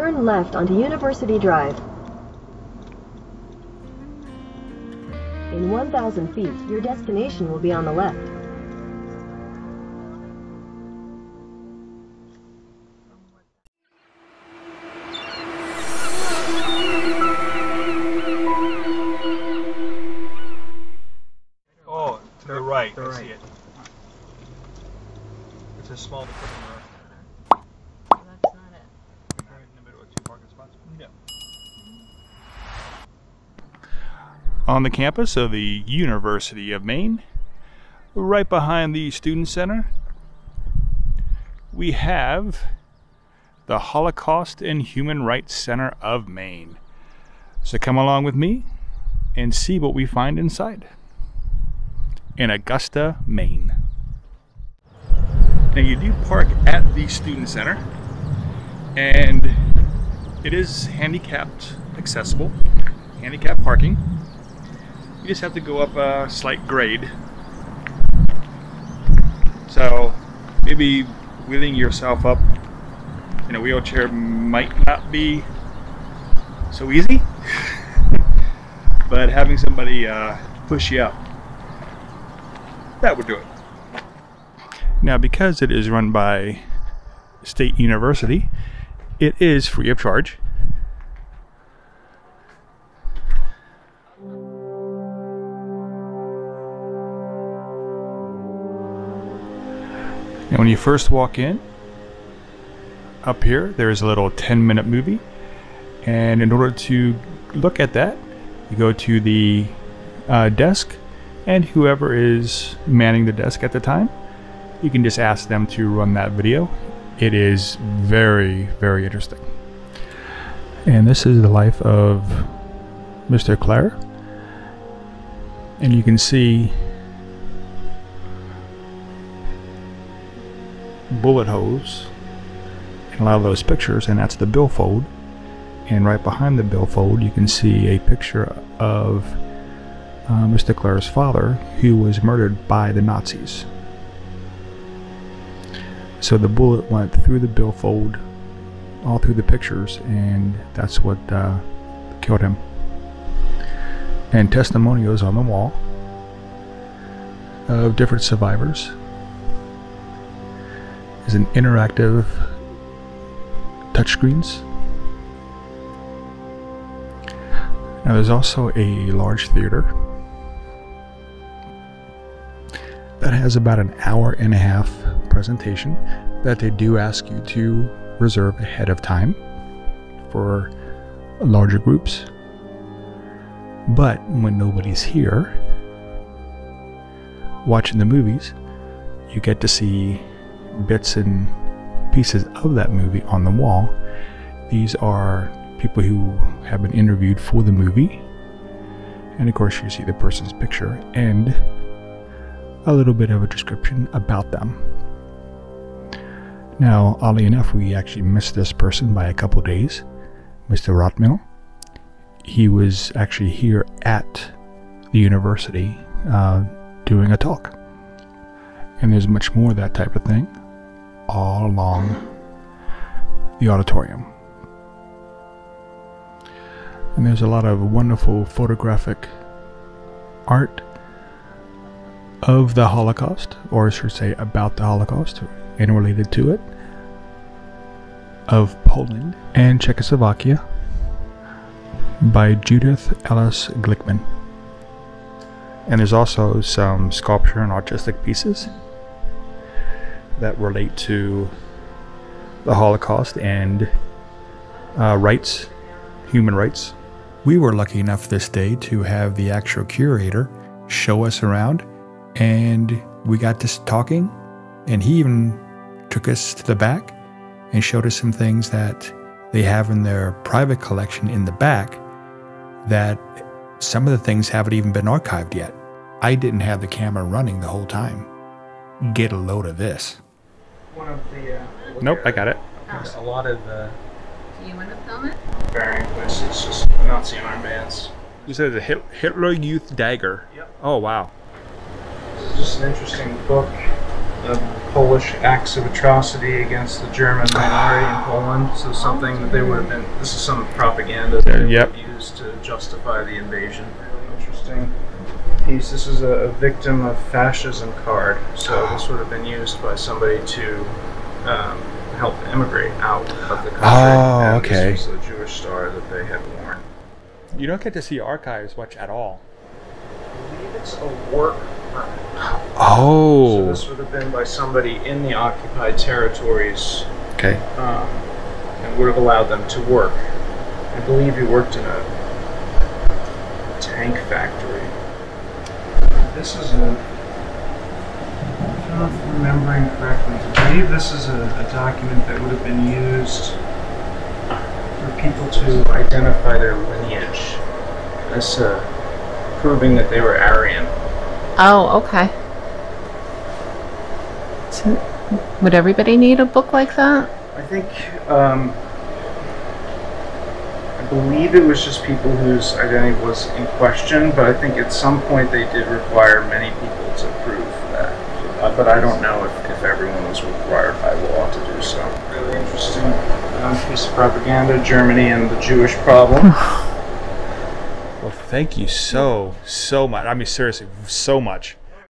turn left onto University Drive. In 1,000 feet, your destination will be on the left. On the campus of the University of Maine, right behind the Student Center, we have the Holocaust and Human Rights Center of Maine. So come along with me and see what we find inside in Augusta, Maine. Now you do park at the Student Center, and it is handicapped accessible, handicapped parking. You just have to go up a slight grade. So maybe wheeling yourself up in a wheelchair might not be so easy, but having somebody push you up, that would do it. Now, because it is run by State University, it is free of charge. And when you first walk in, up here, there is a little 10-minute movie. And in order to look at that, you go to the desk, and whoever is manning the desk at the time, you can just ask them to run that video. It is very, very interesting. And this is the life of Mr. Claire. And you can see bullet holes in a lot of those pictures, and that's the billfold. And right behind the billfold, you can see a picture of Mr. Claire's father, who was murdered by the Nazis. So the bullet went through the billfold, all through the pictures, and that's what killed him. And testimonials on the wall of different survivors. Is an interactive touchscreens. Now there's also a large theater that has about an hour-and-a-half presentation that they do ask you to reserve ahead of time for larger groups. But when nobody's here watching the movies, you get to see bits and pieces of that movie on the wall. These are people who have been interviewed for the movie, and of course you see the person's picture and a little bit of a description about them. Now, oddly enough, we actually missed this person by a couple days, Mr. Rotmill. He was actually here at the university doing a talk. And there's much more of that type of thing all along the auditorium. And there's a lot of wonderful photographic art of the Holocaust, or I should say about the Holocaust and related to it, of Poland and Czechoslovakia by Judith Ellis Glickman. And there's also some sculpture and artistic pieces that relate to the Holocaust and rights, human rights. We were lucky enough this day to have the actual curator show us around, and we got to talking, and he even took us to the back and showed us some things that they have in their private collection in the back, that some of the things haven't even been archived yet. I didn't have the camera running the whole time. Get a load of this. One of the... nope, I got it. A lot of the... Do you want to film it? Bearing, it's just the Nazi armbands. You said it's a Hitler Youth dagger. Yep. Oh, wow. This is just an interesting book. Polish acts of atrocity against the German minority in Poland. So something that they would have been, this is some propaganda that they would use to justify the invasion. Interesting piece. This is a victim of fascism card. So this would have been used by somebody to help immigrate out of the country. Oh, okay. This was the Jewish star that they had worn. You don't get to see archives much at all. I believe it's a work permit. Oh. So this would have been by somebody in the occupied territories. Okay. And would have allowed them to work. I believe he worked in a tank factory. This is a... I don't know if I'm remembering correctly. I believe this is a document that would have been used for people to identify their lineage. That's proving that they were Aryan. Oh, okay. So, would everybody need a book like that? I think, I believe it was just people whose identity was in question, but I think at some point they did require many people to prove that. But I don't know if everyone was required by law to do so. Really interesting piece of propaganda, Germany and the Jewish problem. Well, thank you so much. I mean, seriously, so much.